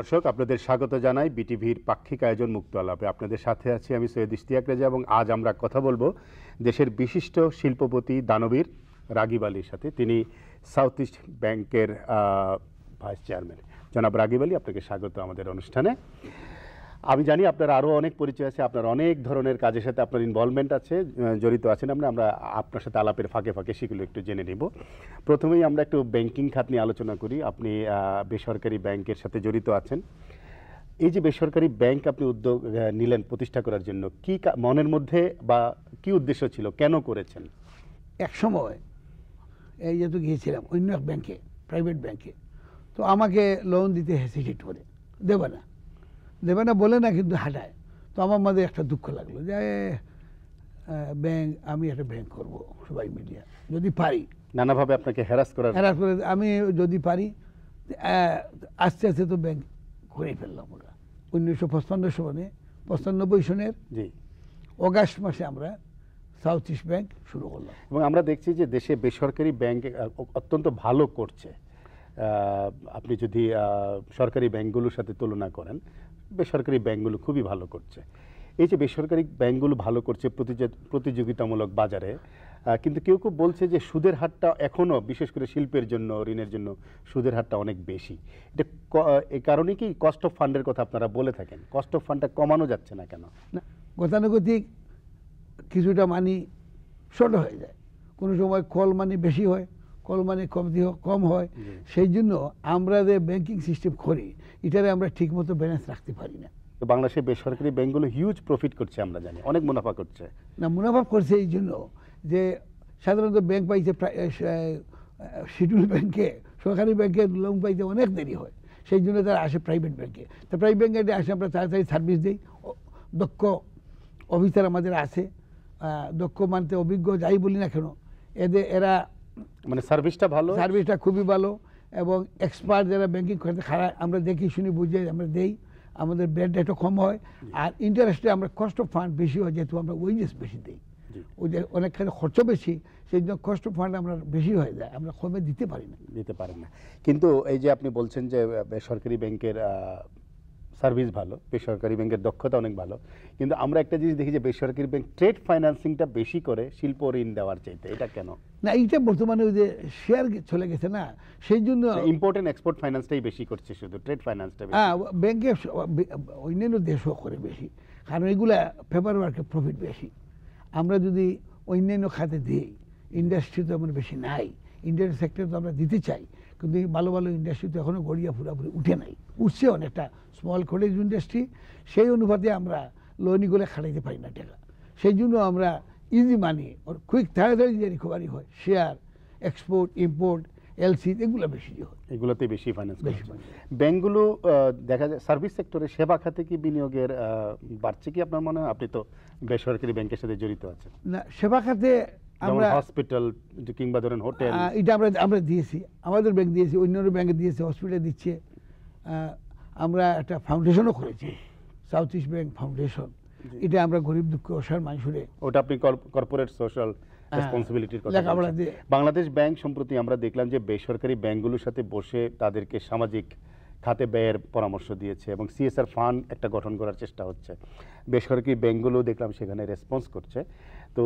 দর্শক আপনাদের স্বাগত জানাই বিটিভির পাক্ষিক আয়োজন মুক্ত আলাপে। আপনাদের সাথে আছি আমি সৈয়দ ইশতিয়াক রেজা এবং আজ আমরা কথা বলবো দেশের বিশিষ্ট শিল্পপতি দানবীর রাগীব আলীর সাথে। তিনি সাউথ ইস্ট ব্যাংকের ভাইস চেয়ারম্যান। জনাব রাগীব আলী, আপনাকে স্বাগত আমাদের অনুষ্ঠানে। আমি জানি আপনার আরও অনেক পরিচয় আছে, আপনার অনেক ধরনের কাজের সাথে আপনার ইনভলভমেন্ট আছে, জড়িত আছেন। আমরা আপনার সাথে আলাপের ফাঁকে ফাঁকে সেগুলো একটু জেনে নিব। প্রথমেই আমরা একটু ব্যাংকিং খাত নিয়ে আলোচনা করি। আপনি বেসরকারি ব্যাংকের সাথে জড়িত আছেন। এই যে বেসরকারি ব্যাংক আপনি উদ্যোগ নিলেন প্রতিষ্ঠা করার জন্য, কি মনের মধ্যে বা কি উদ্দেশ্য ছিল, কেন করেছেন? এক সময় এই যেহেতু গিয়েছিলাম অন্য এক ব্যাংকে, প্রাইভেট ব্যাংকে, তো আমাকে লোন দিতে হেসিটেট করে, দেবে না দেবে না বলে না, কিন্তু হাঁটায়। তো আমার মধ্যে একটা দুঃখ লাগলো যে ব্যাংক, আমি একটা ব্যাংক করব সবাই মিডিয়া, যদি পারি নানাভাবে আপনাকে হ্যারাস করে আমি যদি পারি। আস্তে আস্তে তো ব্যাংক করে ফেললাম। ওরা 1995 সনের অগাস্ট মাসে আমরা সাউথ ইস্ট ব্যাংক শুরু করলাম। এবং আমরা দেখছি যে দেশে বেসরকারি ব্যাংক অত্যন্ত ভালো করছে। আপনি যদি সরকারি ব্যাংকগুলোর সাথে তুলনা করেন, বেসরকারি ব্যাংকগুলো খুবই ভালো করছে। এই যে বেসরকারি ব্যাংকগুলো ভালো করছে প্রতিযোগিতামূলক বাজারে, কিন্তু কেউ কেউ বলছে যে সুদের হারটা এখনও, বিশেষ করে শিল্পের জন্য, ঋণের জন্য সুদের হারটা অনেক বেশি। এটা এই কারণে কি কস্ট অফ ফান্ডের কথা আপনারা বলে থাকেন? কস্ট অফ ফান্ডটা কমানো যাচ্ছে না কেন? না, গতানুগতিক কিছুটা মানি শর্ট হয়ে যায়, কোনো সময় কল মানি বেশি হয়, কল মানি কম হয়। সেই জন্য আমরা যে ব্যাংকিং সিস্টেম করি, এটারে আমরা ঠিকমতো ব্যালেন্স রাখতে পারি না। তো বাংলাদেশের বেসরকারি ব্যাংকগুলো হিউজ প্রফিট করছে, আমরা জানি অনেক মুনাফা করছে। না, মুনাফা করছে এই জন্য যে সাধারণত ব্যাংক পাইছে, শিডিউল ব্যাংকে, সরকারি ব্যাংকে লোন পাইতে অনেক দেরি হয়। সেই জন্য তারা আসে প্রাইভেট ব্যাংকে। তো প্রাইভেট ব্যাংকে আসে, আমরা তাড়াতাড়ি সার্ভিস দিই। দক্ষ অফিসার আমাদের আছে, দক্ষ মানতে অভিজ্ঞ যাই বলি না কেন, এরা মানে সার্ভিসটা খুবই ভালো। এবং এক্সপার্ট যারা ব্যাংকিং করতে খারাপ, আমরা দেখি শুনি বুঝে আমরা দেই, আমাদের ব্যাড রেটও কম হয়। আর ইন্টারেস্টে আমরা কস্ট অফ ফান্ড বেশি হয়, যেহেতু আমরা ওয়েজেস বেশি দিই, অনেকখানি খরচ বেশি, সেই জন্য কস্ট অফ ফান্ড আমরা বেশি হয়ে যায়, আমরা কমে দিতে পারি না। কিন্তু এই যে আপনি বলছেন যে বেসরকারি ব্যাংকের সার্ভিস ভালো, বেসরকারি ব্যাংকের দক্ষতা অনেক ভালো, কিন্তু আমরা একটা জিনিস দেখি যে বেসরকারি ব্যাংক ট্রেড ফাইন্যান্সিংটা বেশি করে শিল্প ঋণ দেওয়ার চাইতে, এটা কেন? না, এইটা বর্তমানে ওই যে শেয়ার চলে গেছে না, সেই জন্য ইম্পোর্ট অ্যান্ড এক্সপোর্ট ফাইন্যান্সটাই বেশি করছে, শুধু ট্রেড ফাইন্যান্সটা। হ্যাঁ, ব্যাংকে অন্যান্য দেশও করে বেশি, কারণ এগুলা পেপার ওয়ার্কে প্রফিট বেশি। আমরা যদি অন্যান্য খাতে দিই, ইন্ডাস্ট্রি তো আমার বেশি নাই, ইন্ডাস্ট্রি সেক্টর তো আমরা দিতে চাই, কিন্তু ভালো ভালো ইন্ডাস্ট্রি তো এখনও গড়িয়া পুরাপুরি উঠে নাই, উঠছে অনেকটা স্মল কটেজ ইন্ডাস্ট্রি। সেই অনুপাতে আমরা লোনগুলো খাটাইতে পারি না টাকা। সেই জন্য আমরা ইজি মানি ওর কুইক, তাড়াতাড়ি যে রিকভারি হয়, শেয়ার, এক্সপোর্ট, ইম্পোর্ট, এলসি, এগুলো বেশি হয়, এগুলোতে বেশি ফাইন্যান্স। ব্যাংকগুলো দেখা যায় সার্ভিস সেক্টরে, সেবা খাতে কি বিনিয়োগের বাড়ছে কি আপনার মনে হয়? আপনি তো বেসরকারি ব্যাংকের সাথে জড়িত আছেন। না, সেবা খাতে আমরা হসপিটাল কিংবা ধরেন হোটেল, এটা আমরা দিয়েছি, আমাদের ব্যাংক দিয়েছি, অন্যান্য ব্যাংকে দিয়েছে, হসপিটাল দিচ্ছে। আমরা একটা ফাউন্ডেশনও করেছি, সাউথ ইস্ট ব্যাংক ফাউন্ডেশন। এটা আমরা গরিব দুঃখ অসহায় মানুষের, ওটা আপনি কর্পোরেট সোশ্যাল রেসপন্সিবিলিটির কথা। বাংলাদেশ ব্যাংক সম্প্রতি আমরা দেখলাম যে বেসরকারি ব্যাংকগুলোর সাথে বসে তাদেরকে সামাজিক খাতে ব্যয়ের পরামর্শ দিয়েছে এবং সিএসআর ফান্ড একটা গঠন করার চেষ্টা হচ্ছে। বেসরকারি ব্যাংকগুলো দেখলাম সেখানে রেসপন্স করছে। তো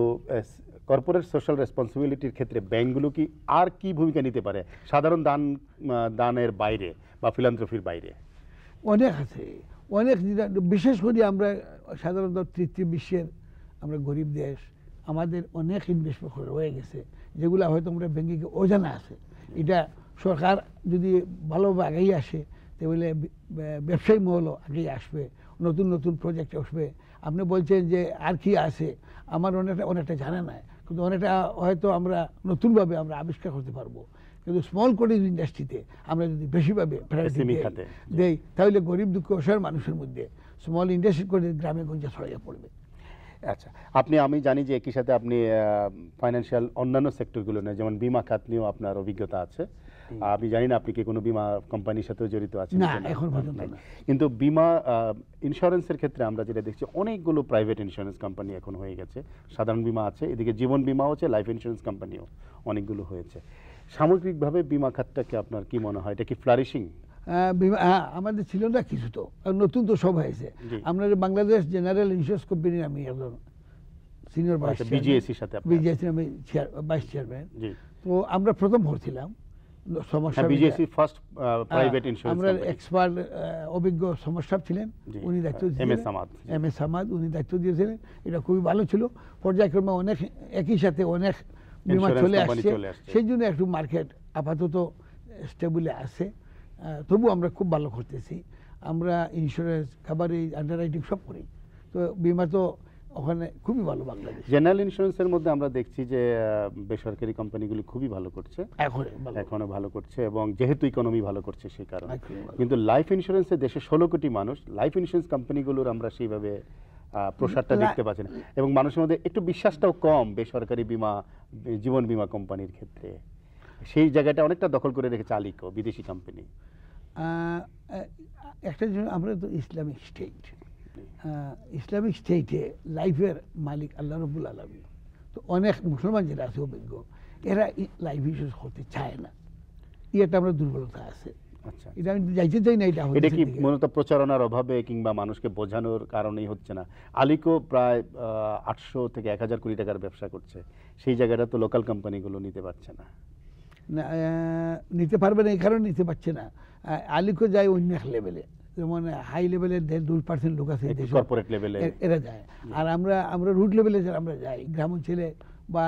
কর্পোরেট সোশ্যাল রেসপন্সিবিলিটির ক্ষেত্রে ব্যাংকগুলো কি আর কি ভূমিকা নিতে পারে, সাধারণ দানের বাইরে বা ফিলান্থ্রফির বাইরে? অনেক আছে, অনেক। বিশেষ করে আমরা সাধারণত তৃতীয় বিশ্বের, আমরা গরিব দেশ, আমাদের অনেক ইনভেস্টমেন্ট রয়ে গেছে যেগুলো হয়তো আমরা ব্যাংকিংকে অজানা আছে। এটা সরকার যদি ভালোভাবে আগেই আসে, তাহলে ব্যবসায়ী মহলও আগেই আসবে, নতুন নতুন প্রজেক্ট আসবে। আপনি বলছেন যে আর কি আছে, আমার অনেকটা জানা নাই, কিন্তু অনেকটা হয়তো আমরা নতুনভাবে আমরা আবিষ্কার করতে পারবো। কিন্তু স্মল কটেজ ইন্ডাস্ট্রিতে আমরা যদি বেশিভাবে দেই, তাহলে গরিব দুঃখ অসহায় মানুষের মধ্যে স্মল ইন্ডাস্ট্রি করে গ্রামে গঞ্জে ছড়িয়ে পড়বে। আচ্ছা, আমি জানি যে একই সাথে আপনি ফাইন্যান্সিয়াল অন্যান্য সেক্টরগুলো নিয়ে, যেমন বিমা খাত নিয়েও আপনার অভিজ্ঞতা আছে। আমি জানি না আপনি কি কোনো বিমা কোম্পানির সাথেও জড়িত আছেন? না, এখন পর্যন্ত না। কিন্তু বিমা ইন্স্যুরেন্সের ক্ষেত্রে আমরা যেটা দেখছি, অনেকগুলো প্রাইভেট ইন্স্যুরেন্স কোম্পানি এখন হয়ে গেছে। সাধারণ বিমা আছে, এদিকে জীবন বিমাও আছে, লাইফ ইন্স্যুরেন্স কোম্পানিও অনেকগুলো হয়েছে। সামগ্রিকভাবে বিমা খাতটাকে আপনার কি মনে হয়, এটা কি ফ্লারিশিং? আমাদের ছিল না কিছু, তো নতুন তো সব হয়েছে। আমরা বাংলাদেশ জেনারেল ইন্স্যুরেন্স কোম্পানি আমি একজন senior vice chairman, vice chairman. তো আমরা প্রথম ভরছিলাম সমস্যা, আমরা এক্সপার্ট অভিজ্ঞ সমস্যা ছিলেন, উনি দায়িত্ব এম এস সামাদ উনি দায়িত্ব দিয়েছিলেন। এটা খুবই ভালো ছিল। পর্যায়ক্রমে অনেক একই সাথে অনেক বিমা চলে আসছে, সেই জন্য একটু মার্কেট আপাতত স্টেবলে আছে। তবু আমরা খুব ভালো করতেছি, আমরা ইন্স্যুরেন্স কাভারেজ আন্ডাররাইটিং সব করি। তো বিমা তো ওখানে খুবই ভালো। বাংলাদেশ জেনারেল ইন্স্যুরেন্সের মধ্যে আমরা দেখছি যে বেসরকারি কোম্পানিগুলি খুবই ভালো করছে, এখনো ভালো করছে, এবং যেহেতু ইকোনমি ভালো করছে সেই কারণে। কিন্তু লাইফ ইন্স্যুরেন্সে দেশে 16 কোটি মানুষ, লাইফ ইন্স্যুরেন্স কোম্পানিগুলোর আমরা সেইভাবে প্রসারটা দেখতে পাচ্ছি না, এবং মানুষের মধ্যে একটু বিশ্বাসটাও কম বেসরকারি বিমা জীবন বিমা কোম্পানির ক্ষেত্রে। সেই জায়গাটা অনেকটা দখল করে রেখেছে আলিকো বিদেশি কোম্পানি। একটা জিনিস, আমরা তো ইসলামিক স্টেট, ইসলামিক স্টেটে লাইফের মালিক আল্লাহ রব্বুল আলামিন। তো অনেক মুসলমান যারা আছে অভিজ্ঞ, এরা লাইফ ইন্স্যুরেন্স করতে চায় না, এটা আমরা দুর্বলতা আছে। আচ্ছা, এটা আমি যাইতে চাই না। এটা কি মূলত প্রচারণার অভাবে কিংবা মানুষকে বোঝানোর কারণেই হচ্ছে না? আলিকো প্রায় 800 থেকে 1000 কোটি টাকার ব্যবসা করছে, সেই জায়গাটা তো লোকাল কোম্পানিগুলো নিতে পারছে না। নিতে পারবে না, এই কারণে নিতে পারছে না। আলিকো যায় অন্য এক লেভেলে, যেমন হাই লেভেলের 2% লোক আছে কর্পোরেট লেভেলে, এরা যায়। আর আমরা রুট লেভেলে যারা আমরা যাই, গ্রাম অঞ্চলে বা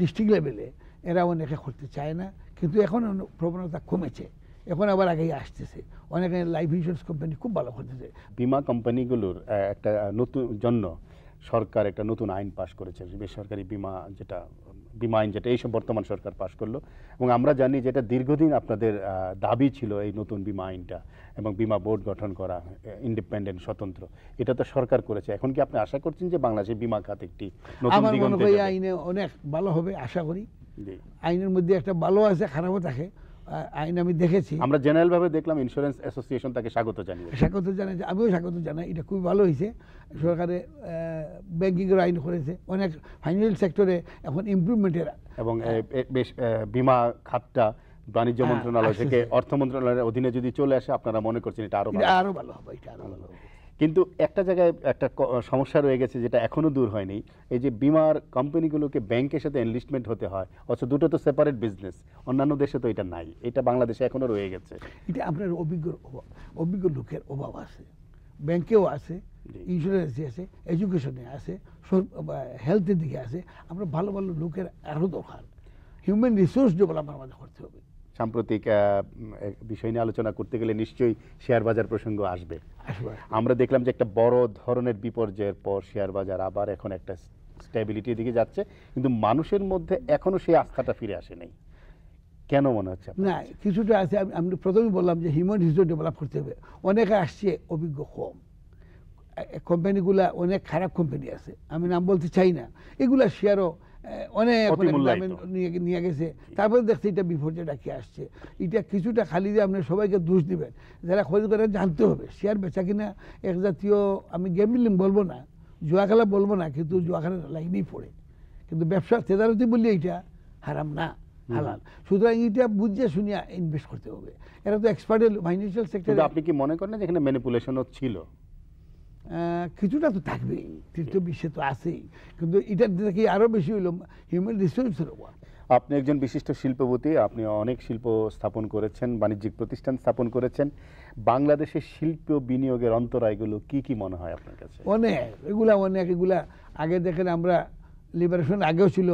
ডিস্ট্রিক্ট লেভেলে, এরা অনেকে করতে চায় না। কিন্তু এখন প্রবণতা কমেছে, এখন আবার আগেই আসতেছে, অনেকে লাইফ ইন্স্যুরেন্স কোম্পানি খুব ভালো করতেছে। বিমা কোম্পানিগুলোর একটা নতুন জন্য সরকার একটা নতুন আইন পাশ করেছে, বেসরকারি বিমা, যেটা বিমা আইন, যেটা এইসব বর্তমান সরকার পাশ করলো। এবং আমরা জানি যেটা দীর্ঘদিন আপনাদের দাবি ছিল এই নতুন বিমা আইনটা, এবং বিমা বোর্ড গঠন করা, ইন্ডিপেন্ডেন্ট, স্বতন্ত্র, এটা তো সরকার করেছে। এখন কি আপনি আশা করছেন যে বাংলাদেশের বিমা খাত একটি নতুন দিগন্তে যাবে? আইনে অনেক ভালো হবে আশা করি। আইনের মধ্যে একটা ভালো আছে, খারাপও থাকে। আইন আমি দেখেছি, আমরা জেনারেল ভাবে দেখলাম ইন্স্যুরেন্স অ্যাসোসিয়েশন তাকে স্বাগত জানাই, আমিও স্বাগত জানাই। এটা খুবই ভালো হয়েছে। সরকারে ব্যাংকিংয়ের আইন করেছে, অনেক ফাইন্যান্সিয়াল সেক্টরে এখন ইমপ্রুভমেন্টের, এবং বিমা খাতটা বাণিজ্য মন্ত্রণালয় থেকে অর্থ মন্ত্রণালয়ের অধীনে যদি চলে আসে, আপনারা মনে করছেন এটা আরো ভালো হবে? এটা আরো ভালো হবে। কিন্তু একটা জায়গায় একটা সমস্যা রয়ে গেছে যেটা এখনও দূর হয়নি, এই যে বিমার কোম্পানিগুলোকে ব্যাংকের সাথে এনলিস্টমেন্ট হতে হয়, অথচ দুটো তো সেপারেট বিজনেস, অন্যান্য দেশে তো এটা নাই, এটা বাংলাদেশে এখনও রয়ে গেছে। এটা আপনার অভিজ্ঞ লোকের অভাব আছে, ব্যাংকেও আছে, ইন্স্যুরেন্সে আছে, এডুকেশনে আছে, হেলথের দিকে আছে। আমরা ভালো ভালো লোকের আরও দরকার, হিউম্যান রিসোর্স ডেভেলপমেন্ট আমাদের করতে হবে। সাম্প্রতিক বিষয় নিয়ে আলোচনা করতে গেলে নিশ্চয়ই শেয়ার বাজার প্রসঙ্গ আসবে। আমরা দেখলাম যে একটা বড় ধরনের বিপর্যয়ের পর শেয়ার বাজার আবার এখন একটা স্টেবিলিটির দিকে যাচ্ছে, কিন্তু মানুষের মধ্যে এখনো সেই আস্থাটা ফিরে আসে নাই, কেন মনে হচ্ছে? না, কিছুটা আছে। আমি প্রথমে বললাম যে হিউম্যান রিসোর্স ডেভেলপ করতে হবে। অনেকে আসছে অভিজ্ঞ কম, কোম্পানিগুলা অনেক খারাপ কোম্পানি আছে, আমি নাম বলতে চাই না, এগুলা শেয়ারও অনেক নিয়ে গেছে। তারপরে দেখছি এটা বিপর্যয় ডাকে আসছে। এটা কিছুটা খালি যে আপনি সবাইকে দোষ দিবেন, যারা খোঁজ করে জানতে হবে শেয়ার বেচা কিনা এক জাতীয়, আমি গেমলিং বলবো না, জুয়াখেলা বলবো না, কিন্তু জুয়াখেলা লাইনেই পড়ে। কিন্তু ব্যবসা তেদারতি বলি এইটা হারাম না, হালাল। সুতরাং এটা বুঝে শুনিয়া ইনভেস্ট করতে হবে। এটা তো এক্সপার্টের ফাইন্যান্সিয়াল সেক্টরে। আপনি কি মনে করেন এখানে ম্যানিপুলেশনও ছিল? কিছুটা তো থাকবেই, বিশ্বে তো আছেই, কিন্তু এটার থেকে আরও বেশি হইল হিউম্যান রিসোর্সের ওপর। আপনি একজন বিশিষ্ট শিল্পপতি, আপনি অনেক শিল্প স্থাপন করেছেন, বাণিজ্যিক প্রতিষ্ঠান স্থাপন করেছেন। বাংলাদেশের শিল্প বিনিয়োগের অন্তরায়গুলো কি কি মনে হয় আপনার কাছে? অনেক এগুলা আগে দেখেন, আমরা লিবারেশন আগেও ছিল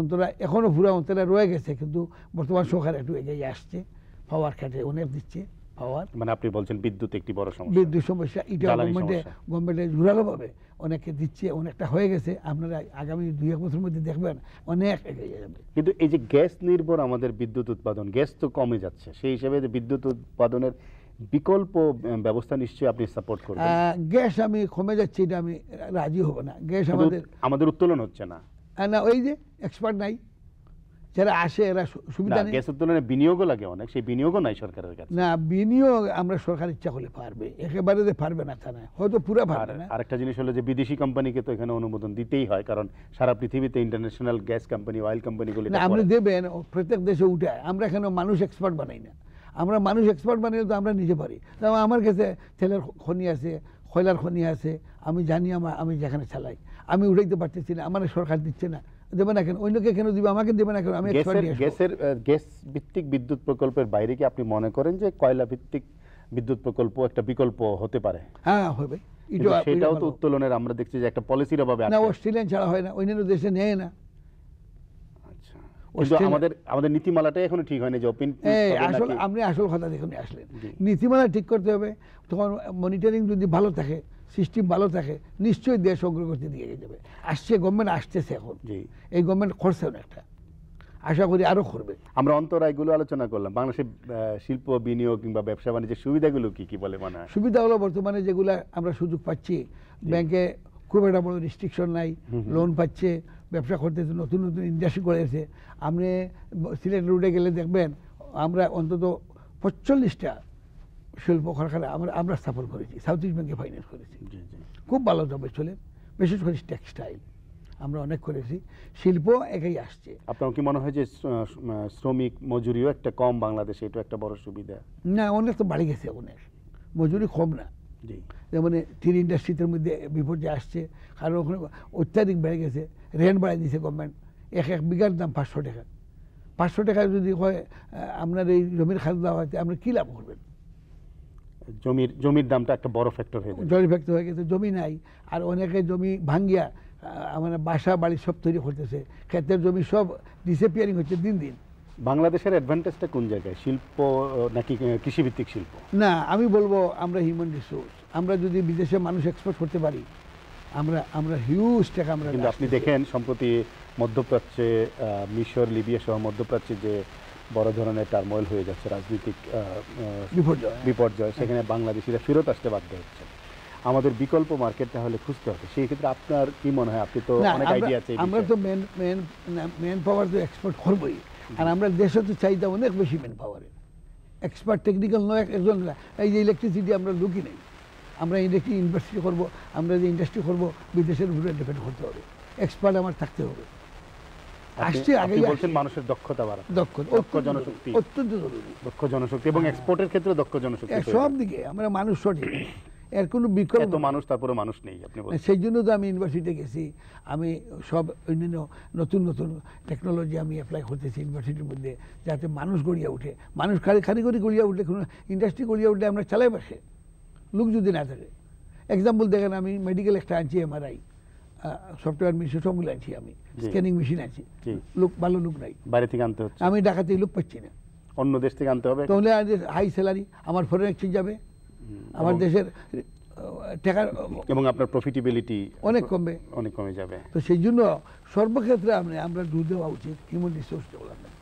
অন্তরা, এখনও পুরো অন্তরা রয়ে গেছে, কিন্তু বর্তমান সরকার একটু এগিয়ে আসছে, পাওয়ার খাটে অনেক দিচ্ছে। মানে আপনি বলছেন বিদ্যুৎ একটি বড় সমস্যা, বিদ্যুৎ সমস্যা এটা গভর্নমেন্টে জোরালোভাবে অনেকে দিচ্ছে, অনেকটা হয়ে গেছে। আপনারা আগামী 2-1 বছরের মধ্যে দেখবেন অনেক এগিয়ে যাবে। কিন্তু এই যে গ্যাস নির্ভর আমাদের বিদ্যুৎ উৎপাদন, গ্যাস তো কমে যাচ্ছে, সেই হিসেবে বিদ্যুৎ উৎপাদনের বিকল্প ব্যবস্থা নিশ্চয়ই আপনি সাপোর্ট করবেন। গ্যাস আমি কমে যাচ্ছে এটা আমি রাজি হব না। গ্যাস আমাদের উত্তোলন হচ্ছে না, না ওই যে এক্সপার্ট নাই, যারা আসে এরা সুবিধা নেই। গ্যাস উত্তোলনে বিনিয়োগও লাগে অনেক, সেই বিনিয়োগও নাই সরকারের কাছে। না, বিনিয়োগ আমরা সরকার ইচ্ছা করলে পারবে, একেবারে যে পারবে না তা না, হয়তো পুরো পারবে না। আরেকটা জিনিস হলো যে বিদেশি কোম্পানিকে তো এখানে অনুমোদন দিতেই হয়, কারণ সারা পৃথিবীতে ইন্টারন্যাশনাল গ্যাস কোম্পানি, অয়েল কোম্পানিগুলো আপনি দেবেন, প্রত্যেক দেশে উঠায়। আমরা এখানে মানুষ এক্সপার্ট বানাই না, मानुष एक्सपार्ट बनाइले तो निजे पारि तेलर खनि आछे खयलार खनि आछे जेखाने चालाई आमी उठाइते पारतेछि ना आमार सरकार दिच्छे ना দেবে না কেন অন্যকে কেন দিবে আমাকে দেবে না কেন আমি এক্সপার্ট গ্যাস ভিত্তিক বিদ্যুৎ প্রকল্পের বাইরে কি আপনি মনে করেন যে কয়লা ভিত্তিক বিদ্যুৎ প্রকল্প একটা বিকল্প হতে পারে? হ্যাঁ হবে, এটাও তো উত্তোলনের আমরা দেখছি যে একটা পলিসির অভাবে না অস্ট্রেলিয়ান ছাড়া হয় না, অন্যান্য দেশে নেয় না। আচ্ছা কিন্তু আমাদের আমাদের নীতিমালাটা এখনো ঠিক হয়নি যে ওপেন আসলে আপনি আসল কথা দেখুন আসলেন নীতিমালা ঠিক করতে হবে, তখন মনিটরিং যদি ভালো থাকে সিস্টেম ভালো থাকে নিশ্চয়ই দেশ অগ্রগতি দিয়ে যাবে। আসছে গভর্নমেন্ট আসতেছে এখন, জি এই গভর্নমেন্ট করছে একটা, আশা করি আরও করবে। আমরা অন্তরায়গুলো আলোচনা করলাম, বাংলাদেশের শিল্প বিনিয়োগ কিংবা ব্যবসা বাণিজ্যের সুবিধাগুলো কী কী বলে মানে? সুবিধা হলো বর্তমানে যেগুলো আমরা সুযোগ পাচ্ছি, ব্যাংকে খুব একটা বড় রেস্ট্রিকশন নাই, লোন পাচ্ছে, ব্যবসা করতেছে, নতুন নতুন ইন্ডাস্ট্রি করেছে। আপনি সিলেট রোডে গেলে দেখবেন আমরা অন্তত 45টা শিল্প কারখানা আমরা স্থাপন করেছি, সাউথ ইস্ট ব্যাংকে ফাইন্যান্স করেছি, খুব ভালো যাবে চলে, বিশেষ করে টেক্সটাইল আমরা অনেক করেছি, শিল্প একাই আসছে। আপনার কি মনে হয় যে শ্রমিক মজুরিও একটা কম বাংলাদেশে, এটা একটা বড় সুবিধা না? অনেক তো বাড়ি গেছে, অনেক মজুরি কম না, জি যেমন তিন ইন্ডাস্ট্রির মধ্যে বিপর্যয় আসছে কারণ ওখানে অত্যাধিক বেড়ে গেছে, রেন্ট বাড়িয়ে দিয়েছে গভর্নমেন্ট, এক বিঘার দাম 500 টাকা, 500 টাকা যদি হয় আপনার এই জমির খাজনা দেওয়া হয় আপনি কী লাভ করবেন? জমির দামটা একটা বড় ফ্যাক্টর হয়ে গেছে, জমি ফ্যাক্টর হয়ে গেছে, জমি নাই। আর অনেকে জমি ভাঙ্গিয়া মানে বাসা বাড়ি সব তৈরি করতেছে, ক্ষেতের জমি সব ডিসঅ্যাপিয়ারিং হচ্ছে দিন দিন। বাংলাদেশের অ্যাডভান্টেজটা কোন জায়গায়, শিল্প নাকি কৃষিভিত্তিক শিল্প? না আমি বলবো আমরা হিউম্যান রিসোর্স, আমরা যদি বিদেশে মানুষ এক্সপোর্ট করতে পারি আমরা হিউজ টাকা আমরা। কিন্তু আপনি দেখেন সম্প্রতি মধ্যপ্রাচ্যে মিশর লিবিয়া সহ মধ্যপ্রাচ্যে যে বড় ধরনের টার্মোয়েল হয়ে যাচ্ছে, রাজনৈতিক বিপর্যয়, সেখানে বাংলাদেশিরা ফেরত আসতে বাধ্য হচ্ছে। আমাদের বিকল্প মার্কেট তাহলে খুঁজতে হবে, সেই ক্ষেত্রে আপনার কি মনে হয়? আপনি তো অনেক আইডিয়া আছে। আমরা তো ম্যান পাওয়ার তো এক্সপোর্ট করবই, আর আমরা দেশে তো চাহিদা অনেক বেশি ম্যান পাওয়ারের, এক্সপার্ট টেকনিক্যাল নয় একজন। এই যে ইলেকট্রিসিটি আমরা লুকি নেই, আমরা ইলেকট্রিক ইন্ডাস্ট্রি করবো, আমরা যে ইন্ডাস্ট্রি করবো বিদেশের উপরে ডিপেন্ড করতে হবে, এক্সপার্ট আমার থাকতে হবে। মানুষের দক্ষতা বাড়া, দক্ষ জনশক্তি অত্যন্ত জরুরি, দক্ষ জনশক্তি এবং এক্সপোর্টের ক্ষেত্রে দক্ষ জনশক্তি, সব দিকে আমরা মানুষ সঠিক, এর কোনো বিকল্প মানুষ তারপরে মানুষ নেই। সেই জন্য তো আমি ইউনিভার্সিটি গেছি, আমি সব অন্যান্য নতুন নতুন টেকনোলজি আমি অ্যাপ্লাই করতেছি ইউনিভার্সিটির মধ্যে, যাতে মানুষ গড়িয়া উঠে, মানুষ কারিগরি গড়িয়া উঠলে কোনো ইন্ডাস্ট্রি গড়িয়া উঠলে আমরা চালাই বসে লোক যদি না থাকে। এক্সাম্পল দেখেন আমি মেডিকেল একটা আনছি, এমআরআই সফটওয়্যার মেশিন সবগুলো আছি আমি, স্ক্যানিং মেশিন আছে, লোক ভালো লোক নাই, বাইরে থেকে আনতে হচ্ছে, আমি ঢাকা থেকে লোক পাচ্ছি না, অন্য দেশ থেকে আনতে হবে, তাহলে হাই স্যালারি আমার ফরেন এক্সচেঞ্জ যাবে, আমার দেশের টাকার এবং আপনার প্রফিটেবিলিটি অনেক কমে যাবে। তো সেই জন্য সর্বক্ষেত্রে আমরা দূর দেওয়া উচিত হিউম্যান রিসোর্স ডেভেলপমেন্ট।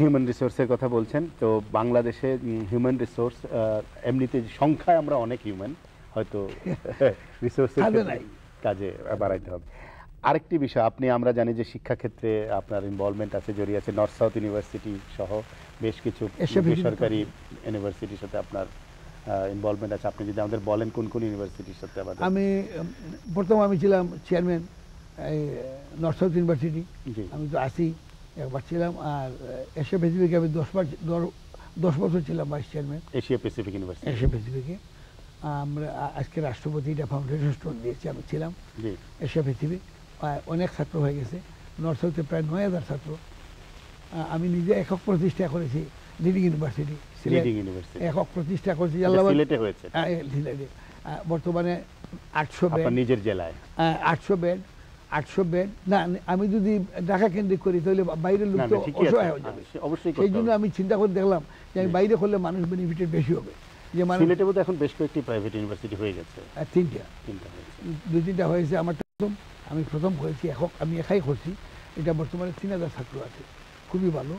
হিউম্যান রিসোর্সের কথা বলছেন, তো বাংলাদেশে হিউম্যান রিসোর্স এমনিতে সংখ্যায় আমরা অনেক হিউম্যান, হয়তো রিসোর্সের কাজে বাড়াইতে হবে। আরেকটি বিষয়, আমরা জানি যে শিক্ষাক্ষেত্রে আপনার ইনভলভমেন্ট আছে, জড়িয়ে আছে, নর্থ সাউথ ইউনিভার্সিটি সহ বেশ কিছু বেসরকারি ইউনিভার্সিটির সাথে আপনার ইনভলভমেন্ট আছে। আপনি যদি আমাদের বলেন কোন কোন ইউনিভার্সিটির সাথে? আমি প্রথম ছিলাম চেয়ারম্যান এই নর্থ সাউথ ইউনিভার্সিটি, আমি তো 80 একবার ছিলাম, আর এশিয়া প্যাসিফিকে আমি 10 বছর ছিলাম ভাইস চেয়ারম্যান এশিয়া প্যাসিফিকে। আমরা আজকে রাষ্ট্রপতি এটা ফাউন্ডেশন স্টোন দিয়েছি, আমি ছিলাম এশিয়া পৃথিবী, অনেক ছাত্র হয়ে গেছে, নর্থ সাউথে প্রায় 9000 ছাত্র। আমি নিজে একক প্রতিষ্ঠা করেছি লিডিং ইউনিভার্সিটি, একক প্রতিষ্ঠা করেছি সিলেটে, বর্তমানে 800 বেড নিজের জেলায়, 800 বেড না আমি যদি ঢাকা কেন্দ্রিক করি তাহলে বাইরের লোক তো অসহায় হয়ে যাবে, সেই জন্য আমি চিন্তা করে দেখলাম যে আমি বাইরে করলে মানুষ বেনিফিটেড বেশি হবে। সিলেটে বোধহয় এখন বেশ কয়েকটি প্রাইভেট ইউনিভার্সিটি হয়ে গেছে, দুই তিনটা হয়েছে, আমার প্রথম হয়েছি, এখন আমি একাই করছি, এটা বর্তমানে 3000 ছাত্র আছে, খুবই ভালো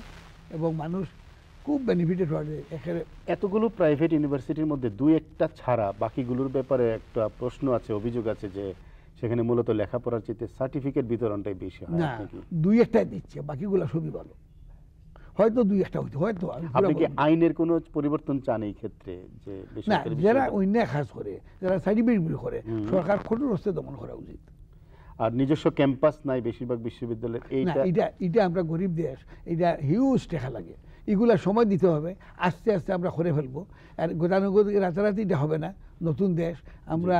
এবং মানুষ খুব বেনিফিটেড হয়েছে। এতগুলো প্রাইভেট ইউনিভার্সিটির মধ্যে দুই একটা ছাড়া বাকিগুলোর ব্যাপারে একটা প্রশ্ন আছে, অভিযোগ আছে যে সেখানে মূলত লেখাপড়ার চেয়ে সার্টিফিকেট বিতরণটাই বেশি হয়। না, দুই একটাই দিচ্ছে, বাকিগুলো সবই ভালো, হয়তো দুই একটা হয়তো। আপনি কি আইনের কোনো পরিবর্তন চান এই ক্ষেত্রে? না, যারা অন্যায় কাজ করে, যারা সার্টিফিকেট করে, সরকার কঠোর হস্তে দমন করা উচিত। আর নিজস্ব ক্যাম্পাস নাই বেশিরভাগ বিশ্ববিদ্যালয়ের, এটা আমরা গরিব দেশ, এটা হিউজ টাকা লাগে, এগুলা সময় দিতে হবে। আস্তে আস্তে আমরা করে ফেলবো, আর গতানুগতিক রাতারাতি এটা হবে না। নতুন দেশ, আমরা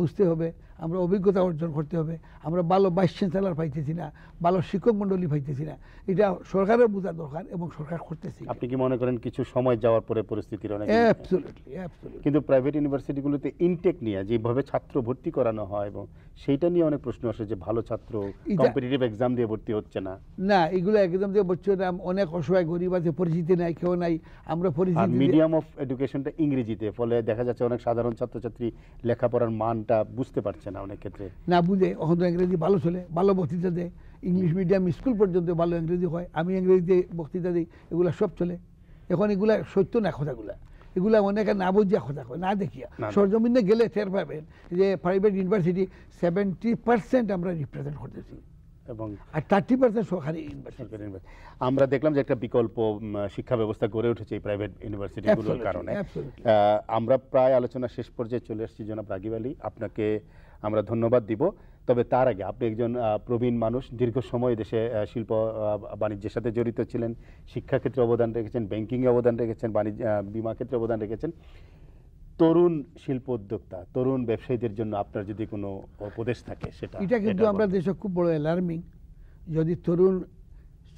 বুঝতে হবে, আমরা অভিজ্ঞতা অর্জন করতে হবে। আমরা ভালো ভাইস চ্যান্সেলার পাইতেছি না, ভালো শিক্ষক মণ্ডলী পাইতেছি না, এটা সরকারের বোঝা দরকার এবং সরকার করতেছি। আপনি কি মনে করেন কিছু সময় যাওয়ার পরে পরিস্থিতির অনেক? Absolutely, absolutely. কিন্তু প্রাইভেট ইউনিভার্সিটিগুলোতে ইনটেক নিয়ে যেভাবে ছাত্র ভর্তি করানো হয় এবং সেইটা নিয়ে অনেক প্রশ্ন আসে যে ভালো ছাত্র কম্পিটিটিভ এক্সাম দিয়ে ভর্তি হচ্ছে না। না, এগুলো এক্সাম দিয়ে ভর্তি হচ্ছে না। অনেক অসহায় গরিব আছে, পরিচিতি নাই, কেউ নাই। আমরা পরিচিতি, মিডিয়াম অফ এডুকেশনটা ইংরেজিতে, ফলে দেখা যাচ্ছে অনেক সাধারণ ছাত্রছাত্রী লেখাপড়ার মানটা বুঝতে পারছে না। অনেক ক্ষেত্রে না বুঝে, ওখানে ইংরেজি ভালো চলে, ভালো বক্তৃতা দেয়। ইংলিশ মিডিয়াম স্কুল পর্যন্ত ভালো ইংরেজি হয়, আমি ইংরেজিতে বক্তৃতা দিই, এগুলো সব চলে। এখন এগুলা সত্য না, কথাগুলা এগুলো অনেকে না বুঝিয়া কথা কয়, না দেখিয়া। সরজমিনে গেলে টের পাবেন যে প্রাইভেট ইউনিভার্সিটি 70% আমরা রিপ্রেজেন্ট করতেছি এবং 30% সরকারি ইউনিভার্সিটি। আমরা দেখলাম যে একটা বিকল্প শিক্ষা ব্যবস্থা গড়ে উঠেছে এই প্রাইভেট ইউনিভার্সিটিগুলোর কারণে। আমরা প্রায় আলোচনা শেষ পর্যায়ে চলে এসেছি। জনাব রাগীব আলী, আপনাকে আমরা ধন্যবাদ দিব। তবে তার আগে, আপনি একজন প্রবীণ মানুষ, দীর্ঘ সময় দেশে শিল্প বাণিজ্যের সাথে জড়িত ছিলেন, শিক্ষাক্ষেত্রে অবদান রেখেছেন, ব্যাংকিংয়ে অবদান রেখেছেন, বাণিজ্য বিমা ক্ষেত্রে অবদান রেখেছেন। তরুণ শিল্প উদ্যোক্তা, তরুণ ব্যবসায়ীদের জন্য আপনার যদি কোনো উপদেশ থাকে সেটা? এটা কিন্তু আমরা দেশে খুব বড় অ্যালার্মিং। যদি তরুণ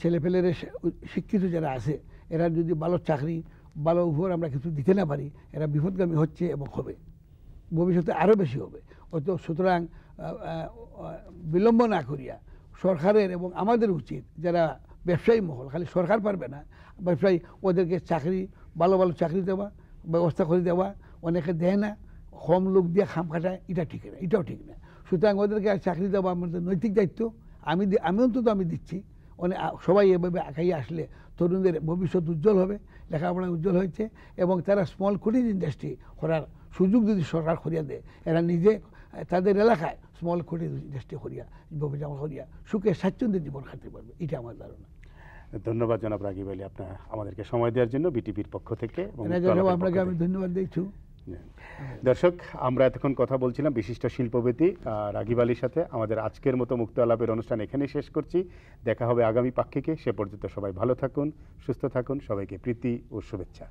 ছেলেপেলেরা, শিক্ষিত যারা আছে, এরা যদি ভালো চাকরি, ভালো উপর আমরা কিছু দিতে না পারি, এরা বিপদগামী হচ্ছে এবং হবে, ভবিষ্যতে আরও বেশি হবে। অত সুতরাং বিলম্ব না করিয়া সরকারের এবং আমাদের উচিত, যারা ব্যবসায়ী মহল, খালি সরকার পারবে না, ব্যবসায়ী, ওদেরকে চাকরি, ভালো ভালো চাকরি দেওয়া, ব্যবস্থা করে দেওয়া। অনেকে দেয় না, কম লোক দিয়ে খাম কাটায়, এটা ঠিক না, এটাও ঠিক না। সুতরাং ওদেরকে চাকরি দেওয়া আমাদের নৈতিক দায়িত্ব। আমি অন্তত আমি দিচ্ছি। অনেক সবাই এভাবে আঁকাই আসলে তরুণদের ভবিষ্যৎ উজ্জ্বল হবে। লেখাপড়া উজ্জ্বল হয়েছে এবং তারা স্মল কুটির ইন্ডাস্ট্রি করার সুযোগ যদি সরকার করিয়া দেয়, এরা নিজে তাদের এলাকায় স্মল কুটির ইন্ডাস্ট্রি করিয়া জমা করিয়া সুখে স্বাচ্ছন্দ্যের জীবন কাটাতে পারবে, এটা আমার ধারণা। ধন্যবাদ জনাব রাগীব আলী, আপনার আমাদেরকে সময় দেওয়ার জন্য বিটিভির পক্ষ থেকে। আপনাকে আমি ধন্যবাদ দিচ্ছি। দর্শক, আমরা এতক্ষণ কথা বলছিলাম বিশিষ্ট শিল্পপতি রাগীব আলীর সাথে। আমাদের আজকের মতো মুক্ত আলাপের অনুষ্ঠান এখানেই শেষ করছি। দেখা হবে আগামী পাক্ষিকে। সে পর্যন্ত সবাই ভালো থাকুন, সুস্থ থাকুন। সবাইকে প্রীতি ও শুভেচ্ছা।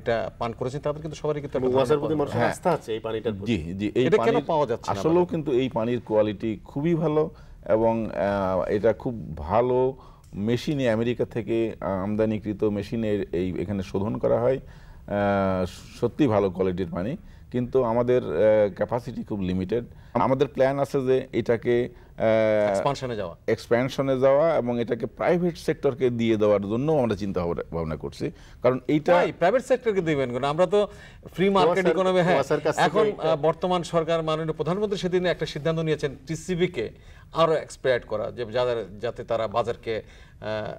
এটা পান করেছেন তাদের কিন্তু সবারই কিন্তু ওয়াসার প্রতি মানুষের আস্থা আছে এই পানিটার প্রতি। জি জি, এটা কেন পাওয়া যাচ্ছে না আসলে? কিন্তু এই পানির কোয়ালিটি খুবই ভালো এবং এটা খুব ভালো মেশিনে, আমেরিকা থেকে আমদানিকৃত মেশিনে এই এখানে শোধন করা হয়। সত্যি ভালো কোয়ালিটির পানি, কিন্তু আমাদের ক্যাপাসিটি খুব লিমিটেড। আমাদের প্ল্যান আছে যে এটাকে এক্সপ্যানশনে যাওয়া এবং এটাকে প্রাইভেট সেক্টরকে দিয়ে দেওয়ার জন্য আমরা চিন্তা ভাবনা করছি। কারণ এইটা প্রাইভেট সেক্টরকে দিবেন, কারণ আমরা তো ফ্রি মার্কেট ইকোনমি। হ্যাঁ, এখন বর্তমান সরকার, মাননীয় প্রধানমন্ত্রী সেদিন একটা সিদ্ধান্ত নিয়েছেন টিসিবিকে আরও এক্সপ্যান্ড করা, যে যাতে তারা বাজারকে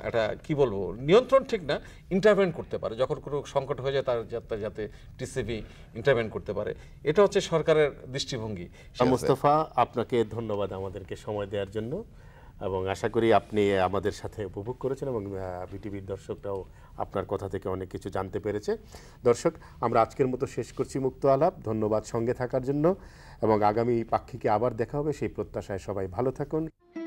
একটা কি বলবো, নিয়ন্ত্রণ ঠিক না, ইন্টারভেন করতে পারে যখন কোনো সংকট হয়ে যায়, তার যাতে টিসিবি ইন্টারভেন করতে পারে। এটা হচ্ছে সরকারের দৃষ্টিভঙ্গি। মোস্তফা, আপনাকে ধন্যবাদ আমাদেরকে সময় দেওয়ার জন্য এবং আশা করি আপনি আমাদের সাথে উপভোগ করেছেন এবং বিটিভির দর্শকরাও আপনার কথা থেকে অনেক কিছু জানতে পেরেছে। দর্শক, আমরা আজকের মতো শেষ করছি মুক্ত আলাপ। ধন্যবাদ সঙ্গে থাকার জন্য এবং আগামী পাক্ষিকে আবার দেখা হবে সেই প্রত্যাশায় সবাই ভালো থাকুন।